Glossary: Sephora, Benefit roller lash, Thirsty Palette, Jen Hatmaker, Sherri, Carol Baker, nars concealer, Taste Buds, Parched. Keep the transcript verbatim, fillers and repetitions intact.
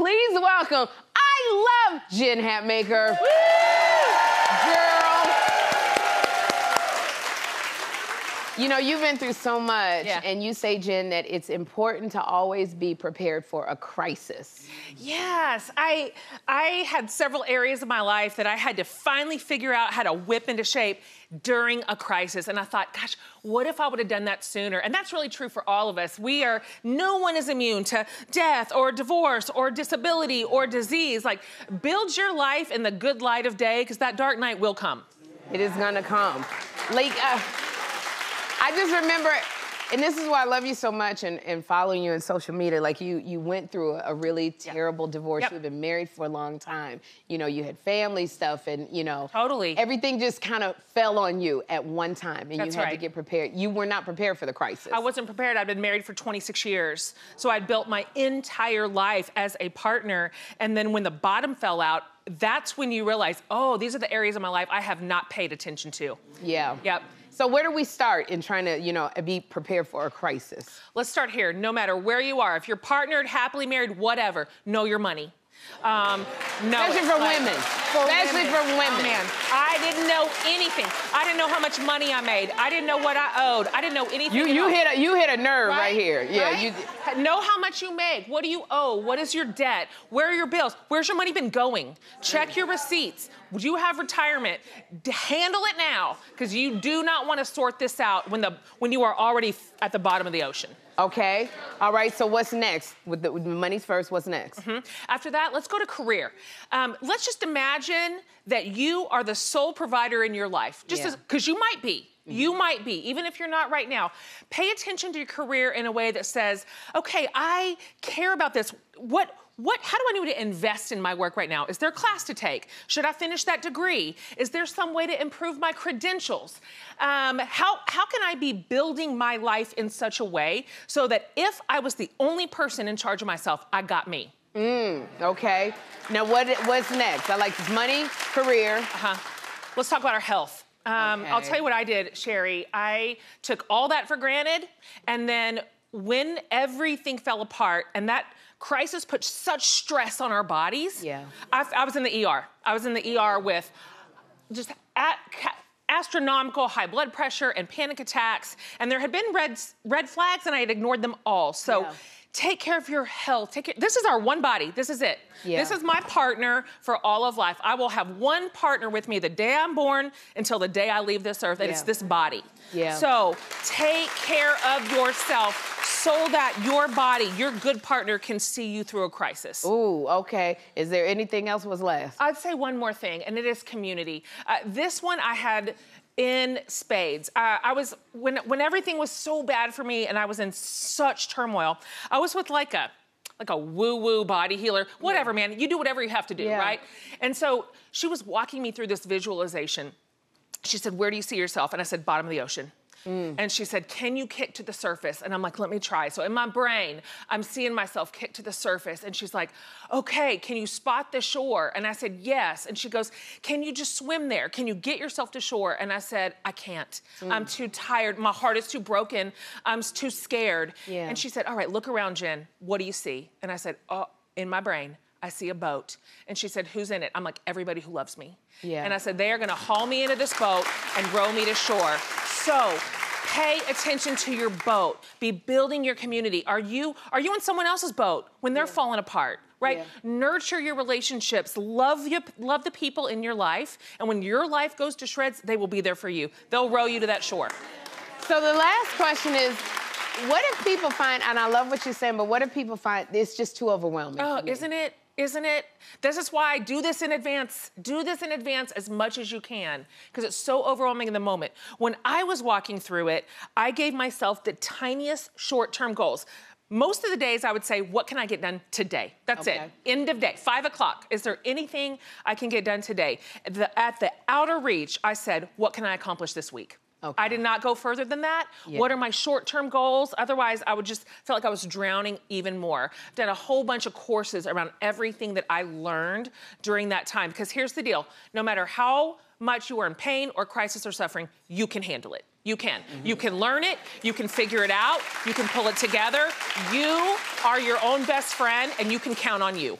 please welcome, I love Jen Hatmaker. Girl. You know, you've been through so much, yeah. and you say, Jen, that it's important to always be prepared for a crisis. Yes, I, I had several areas of my life that I had to finally figure out how to whip into shape during a crisis. And I thought, gosh, what if I would have done that sooner? And that's really true for all of us. We are, no one is immune to death or divorce or disability or disease. Like, build your life in the good light of day, because that dark night will come. It is gonna come. Like, uh, I just remember, and this is why I love you so much and, and following you on social media. Like, you you went through a, a really terrible yep. divorce. Yep. You've been married for a long time. You know, you had family stuff and, you know. Totally. Everything just kind of fell on you at one time, and That's you had right. to get prepared. You were not prepared for the crisis. I wasn't prepared. I'd been married for twenty-six years. So I'd built my entire life as a partner. And then when the bottom fell out, that's when you realize, oh, these are the areas of my life I have not paid attention to. Yeah. Yep. So where do we start in trying to, you know, be prepared for a crisis? Let's start here. No matter where you are, if you're partnered, happily married, whatever, know your money. Um, no, especially for like, women. For especially women. for women. Oh, man, I didn't know anything. I didn't know how much money I made. I didn't know what I owed. I didn't know anything. You you hit a, you hit a nerve right, right here. Yeah. Right? You know how much you make. What do you owe? What is your debt? Where are your bills? Where's your money been going? Check your receipts. Do you have retirement? D- handle it now, because you do not want to sort this out when the when you are already at the bottom of the ocean. Okay, all right, so what's next? With the, with the money's first, what's next? Mm-hmm. After that, let's go to career. Um, let's just imagine that you are the sole provider in your life, just yeah. as, 'cause you might be. You might be, even if you're not right now. Pay attention to your career in a way that says, okay, I care about this. What, what, how do I need to invest in my work right now? Is there a class to take? Should I finish that degree? Is there some way to improve my credentials? Um, how, how can I be building my life in such a way so that if I was the only person in charge of myself, I got me? Mm, okay. Now what, what's next? I like money, career. Uh-huh. Let's talk about our health. Um, okay. I'll tell you what I did, Sherri. I took all that for granted, and then when everything fell apart, and that crisis put such stress on our bodies, yeah. I, I was in the E R. I was in the E R with just at, astronomical high blood pressure and panic attacks, and there had been red, red flags, and I had ignored them all. So. Yeah. Take care of your health. Take care. This is our one body. This is it. Yeah. This is my partner for all of life. I will have one partner with me the day I'm born until the day I leave this earth, and yeah. it's this body. Yeah. So take care of yourself so that your body, your good partner, can see you through a crisis. Ooh, okay. Is there anything else was last? I'd say one more thing, and it is community. Uh, this one I had... in spades. Uh, I was, when, when everything was so bad for me and I was in such turmoil, I was with like a, like a woo-woo body healer, whatever, yeah. man, you do whatever you have to do, yeah. right? And so she was walking me through this visualization. She said, where do you see yourself? And I said, bottom of the ocean. Mm. And she said, can you kick to the surface? And I'm like, let me try. So in my brain, I'm seeing myself kick to the surface. And she's like, okay, can you spot the shore? And I said, yes. And she goes, can you just swim there? Can you get yourself to shore? And I said, I can't. Mm. I'm too tired. My heart is too broken. I'm too scared. Yeah. And she said, all right, look around, Jen. What do you see? And I said, oh, in my brain, I see a boat. And she said, who's in it? I'm like, everybody who loves me. Yeah. And I said, they are gonna haul me into this boat and row me to shore. So pay attention to your boat. Be building your community. Are you, are you in someone else's boat when they're yeah. falling apart, right? Yeah. Nurture your relationships. Love, your, love the people in your life. And when your life goes to shreds, they will be there for you. They'll row you to that shore. So the last question is, what if people find, and I love what you're saying, but what if people find it's just too overwhelming? Oh, isn't it? Isn't it? This is why I do this in advance. Do this in advance as much as you can, because it's so overwhelming in the moment. When I was walking through it, I gave myself the tiniest short-term goals. Most of the days I would say, what can I get done today? That's okay. it, end of day, five o'clock. Is there anything I can get done today? At the, at the outer reach, I said, what can I accomplish this week? Okay. I did not go further than that. Yeah. What are my short-term goals? Otherwise, I would just feel like I was drowning even more. I've done a whole bunch of courses around everything that I learned during that time. Because here's the deal. No matter how much you are in pain or crisis or suffering, you can handle it. You can. Mm-hmm. You can learn it, you can figure it out, you can pull it together. You are your own best friend and you can count on you.